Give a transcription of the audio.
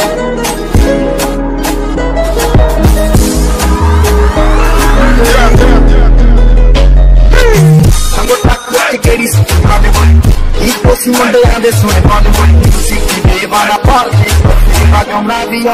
I'm going to